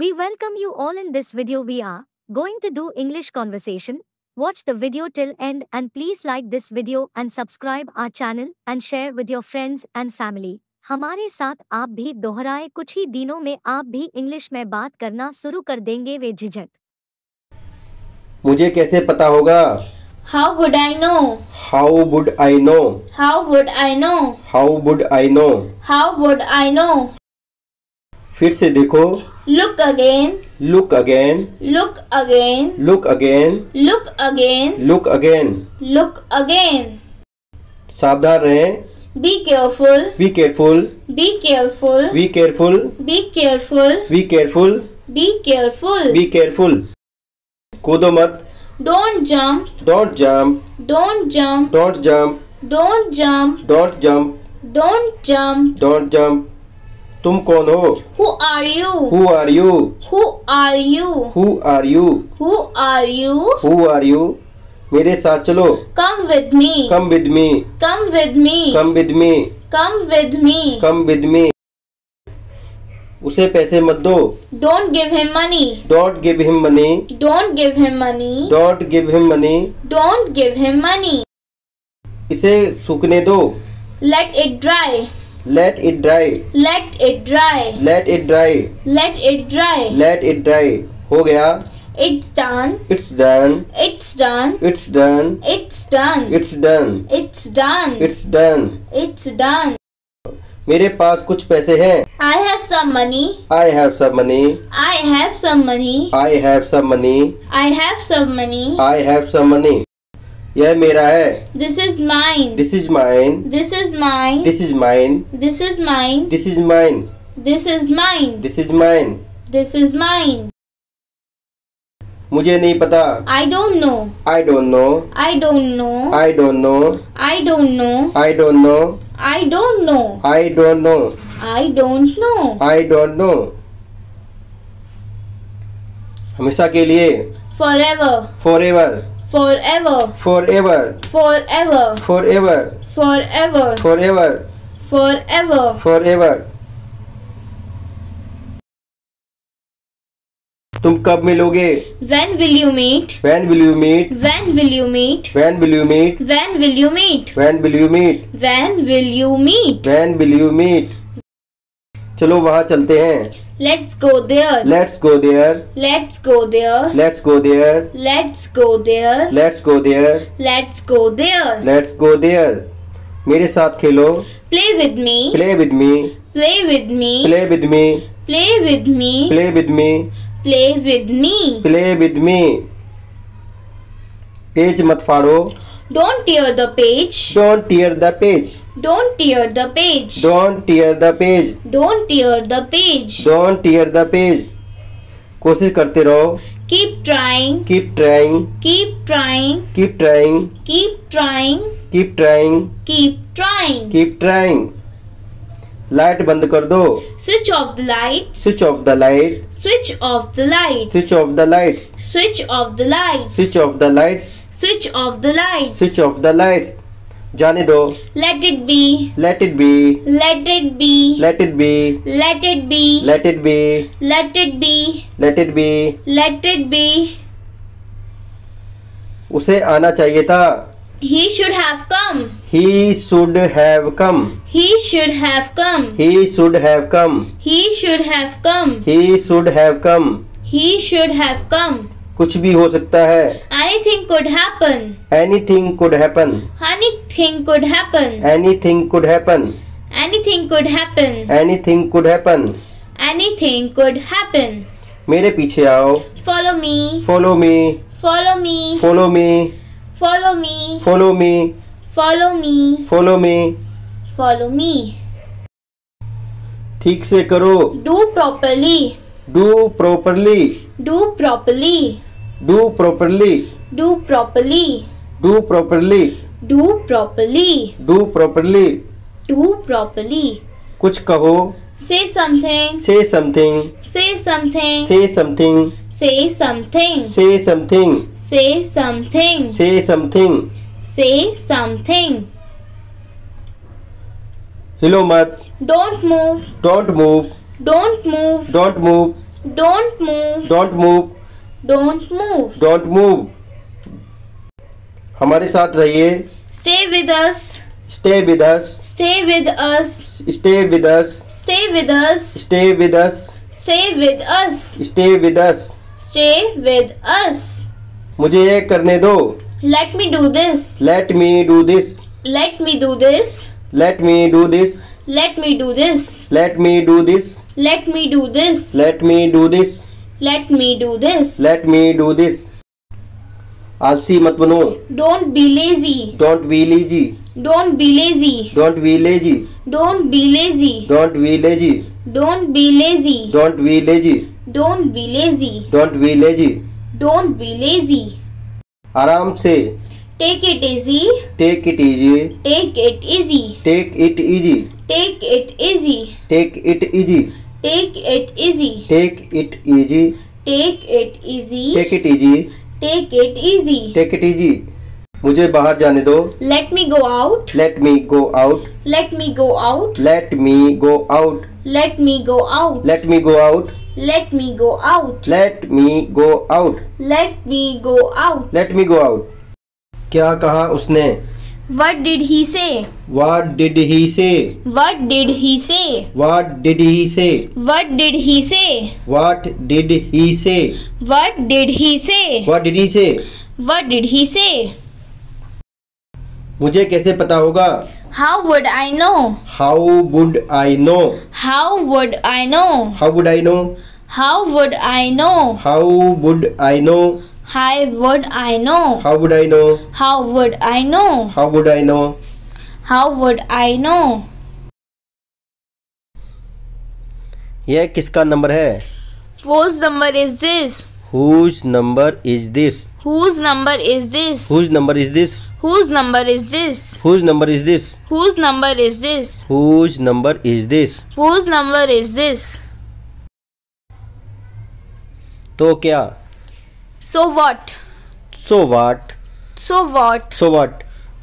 We welcome you all in this video. We are going to do English conversation. Watch the video till end and please like this video and subscribe our channel and share with your friends and family. हमारे साथ आप भी दोहराए कुछ ही दिनों में आप भी इंग्लिश में बात करना शुरू कर देंगे वे झिझक। मुझे कैसे पता होगा? How would I know? How would I know? How would I know? How would I know? How would I know? फिर से देखो. Look again. Look again. Look again. Look again. Look again. Look again. Look again. सावधान रहें. Be careful. Be careful. Be careful. Be careful. Be careful. Be careful. Be careful. Be careful. कूदो मत. Don't jump. Don't jump. Don't jump. Don't jump. Don't jump. Don't jump. Don't jump. Don't jump. तुम कौन हो? Who are you? Who are you? Who are you? Who are you? Who are you? Who are you? मेरे साथ चलो. Come with me. Come with me. Come with me. Come with me. Come with me. Come with me. उसे पैसे मत दो. Don't give him money. Don't give him money. Don't give him money. Don't give him money. Don't give him money. इसे सूखने दो. Let it dry. Let it dry. Let it dry. Let it dry. Let it dry. Let it dry. हो गया. It's done. It's done. It's done. It's done. It's done. It's done. It's done. It's done. It's done. मेरे पास कुछ पैसे हैं. I have some money. I have some money. I have some money. I have some money. I have some money. I have some money. यह मेरा है. This is mine. This is mine. This is mine. This is mine. This is mine. This is mine. This is mine. This is mine. This is mine. मुझे नहीं पता. I don't know. I don't know. I don't know. I don't know. I don't know. I don't know. I don't know. I don't know. I don't know. I don't know. हमेशा के लिए. Forever. Forever. Forever. Forever. Forever. Forever. Forever. Forever. Forever. Forever. तुम कब मिलोगे? When will you meet? When will you meet? When will you meet? When will you meet? When will you meet? When will you meet? When will you meet? When will you meet? चलो वहाँ चलते हैं. Let's go there. Let's go there. Let's go there. Let's go there. Let's go there. Let's go there. Let's go there. Let's go there. मेरे साथ खेलो. Play with me. Play with me. Play with me. Play with me. Play with me. Play with me. Play with me. Play with me. Page मत फाड़ो. Don't tear the page. Don't tear the page. Don't tear the page. Don't tear the page. Don't tear the page. Don't tear the page. कोशिश करते रहो. Keep trying. Keep trying. Keep trying. Keep trying. Keep trying. Keep trying. Keep trying. Keep trying. Light बंद कर दो. Switch off the lights. Switch off the light. Switch off the lights. Switch off the lights. Switch off the lights. Switch off the lights. Switch off the lights. Switch off the lights. जाने दो. Let it be. Let it be. Let it be. Let it be. Let it be. Let it be. Let it be. Let it be. Let it be. उसे आना चाहिए था. He should have come. He should have come. He should have come. He should have come. He should have come. He should have come. He should have come. कुछ भी हो सकता है. Anything could happen. Anything could happen. Anything could happen. Anything could happen. Anything could happen. Anything could happen. Anything could happen. मेरे पीछे आओ. Follow me. Follow me. Follow me. Follow me. Follow me. Follow me. Follow me. Follow me. Follow me. ठीक से करो. Do properly. Do properly. Do properly. Do properly. Do properly. Do properly. Do properly. Do properly. Do properly. कुछ कहो. Say something. Say something. Say something. Say something. Say something. Say something. Say something. Say something. Say something. हिलो मत. Don't move. Don't move. Don't move. Don't move. Don't move. Don't move. Don't move. Don't move. हमारे साथ रहिए. Stay with us. Stay with us. Stay with us. Stay with us. Stay with us. Stay with us. Stay with us. Stay with us. Stay with us. मुझे ये करने दो. Let me do this. Let me do this. Let me do this. Let me do this. Let me do this. Let me do this. Let me do this. Let me do this. Let me do this. Let me do this. आलसी मत बनो. Don't be lazy. Don't be lazy. Don't be lazy. Don't be lazy. Don't be lazy. Don't be lazy. Don't be lazy. Don't be lazy. Don't be lazy. Don't be lazy. Don't be lazy. आराम से. Take it easy. Take it easy. Take it easy. Take it easy. Take it easy. Take it easy. Take it easy. Take it easy. Take it easy. Take it easy. Take it easy. Take it easy. मुझे बाहर जाने दो. Let me go out. Let me go out. Let me go out. Let me go out. Let me go out. Let me go out. Let me go out. Let me go out. Let me go out. Let me go out. क्या कहा उसने? What did he say? What did he say? What did he say? What did he say? What did he say? What did he say? What did he say? What did he say? What did he say? मुझे कैसे पता होगा? How would I know? How would I know? How would I know? How would I know? How would I know? How would I know? How would I know? How would I know? How would I know? How would I know? How would I know? यह किसका number है? Whose number is this? Whose number is this? Whose number is this? Whose number is this? Whose number is this? Whose number is this? Whose number is this? Whose number is this? Whose number is this? तो क्या? So what? So what? So what? So what?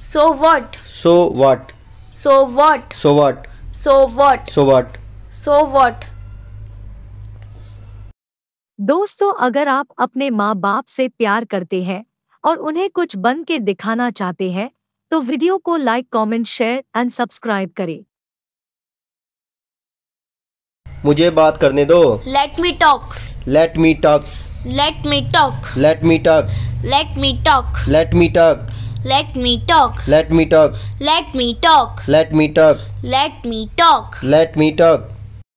So what? So what? So what? So what? So what? So what? So what? दोस्तों, अगर आप अपने माँ बाप से प्यार करते हैं और उन्हें कुछ बन के दिखाना चाहते हैं तो वीडियो को like, comment, share and subscribe करें. मुझे बात करने दो. Let me talk. Let me talk. Let me talk. Let me talk. Let me talk. Let me talk. Let me talk. Let me talk. Let me talk. Let me talk. Let me talk. Let me talk.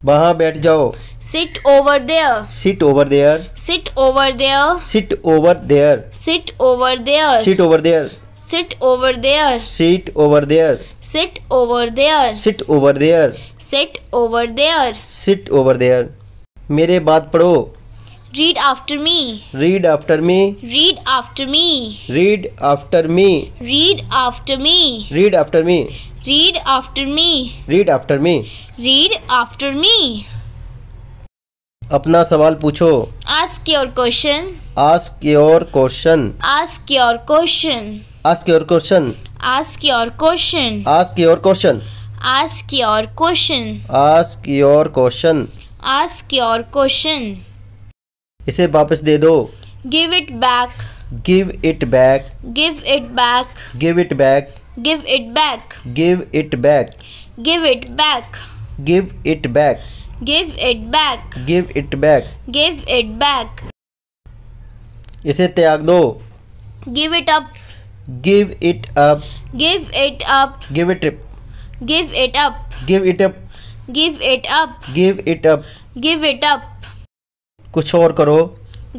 वहाँ बैठ जाओ. Sit over there. Sit over there. Sit over there. Sit over there. Sit over there. Sit over there. Sit over there. Sit over there. Sit over there. Sit over there. Sit over there. Sit over there. मेरे बात पढ़ो. Read after me. Read after me. Read after me. Read after me. Read after me. Read after me. Read after me. Read after me. Read after me. अपना सवाल पूछो. Ask your question. Ask your question. Ask your question. Ask your question. Ask your question. Ask your question. Ask your question. Ask your question. Ask your question. इसे वापस दे दो. Give it back. Give it back. Give it back. Give it back. Give it back. Give it back. Give it back. Give it back. Give it back. Give it back. Give it back. इसे त्याग दो. Give it up. Give it up. Give it up. Give it up. Give it up. Give it up. Give it up. Give it up. Give it up. कुछ और करो.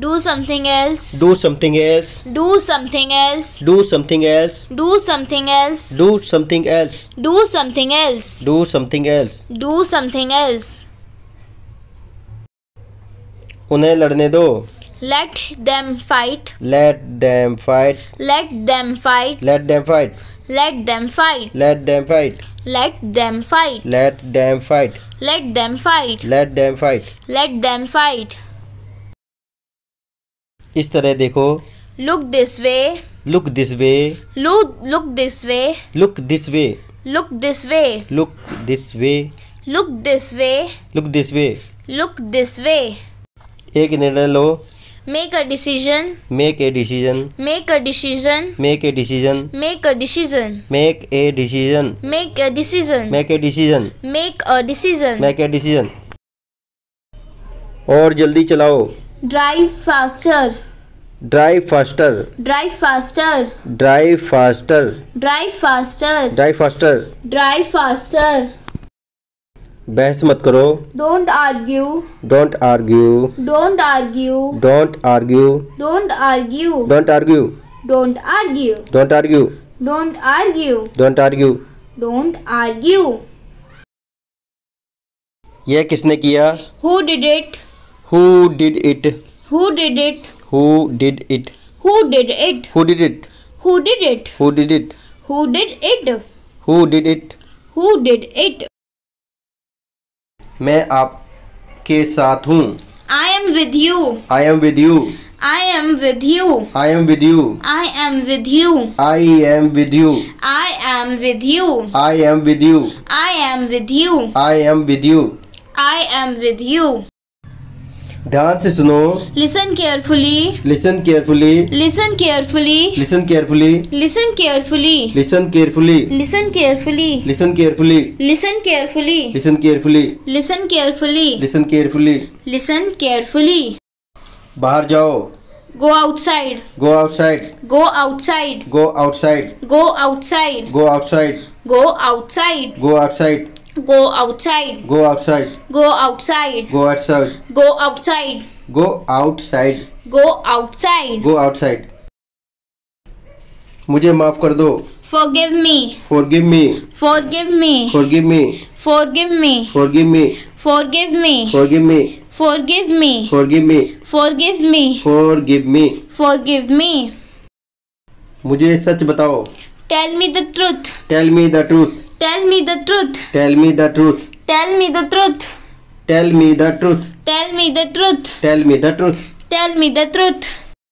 Do something else. Do something else. Do something else. Do something else. Do something else. Do something else. Do something else. Do something else. Do something else. उन्हें लड़ने दो. Let them fight. Let them fight. Let them fight. Let them fight. Let them fight. Let them fight. Let them fight. Let them fight. Let them fight. Let them fight. Let them fight. इस तरह देखो. Look this way. Look this way. Look this way. Look this way. Look this way. Look this way. Look this way. Look this way. Look this way. एक निर्णय लो. Make a decision. Make a decision. Make a decision. Make a decision. Make a decision. Make a decision. Make a decision. Make a decision. Make a decision. Make a decision. और जल्दी चलाओ. Drive faster. Drive faster. Drive faster. Drive faster. Drive faster. Drive faster. Drive faster. बहस मत करो. Don't argue. Don't argue. Don't argue. Don't argue. Don't argue. Don't argue. Don't argue. Don't argue. Don't argue. Don't argue. Don't argue. यह किसने किया? Who did it? Who did it? Who did it? Who did it? Who did it? Who did it? Who did it? Who did it? Who did it? Who did it? Who did it? मैं आपके साथ हूँ. I am with you. I am with you. I am with you. I am with you. I am with you. I am with you. I am with you. I am with you. I am with you. I am with you. I am with you. ध्यान से सुनो. Listen carefully. Listen carefully. Listen carefully. Listen carefully. Listen carefully. Listen carefully. Listen carefully. Listen carefully. Listen carefully. Listen carefully. Listen carefully. Listen carefully. Listen carefully. बाहर जाओ. Go outside. Go outside. Go outside. Go outside. Go outside. Go outside. Go outside. Go outside. Go outside. Go outside. Go outside. Go outside. Go outside. Go outside. Go outside. Go outside. मुझे माफ कर दो. Forgive me. Forgive me. Forgive me. Forgive me. Forgive me. Forgive me. Forgive me. Forgive me. Forgive me. Forgive me. Forgive me. Forgive me. Forgive me. मुझे सच बताओ. Tell me the truth. Tell me the truth. Tell me the truth. Tell me the truth. Tell me the truth. Tell me the truth. Tell me the truth. Tell me the truth. Tell me the truth.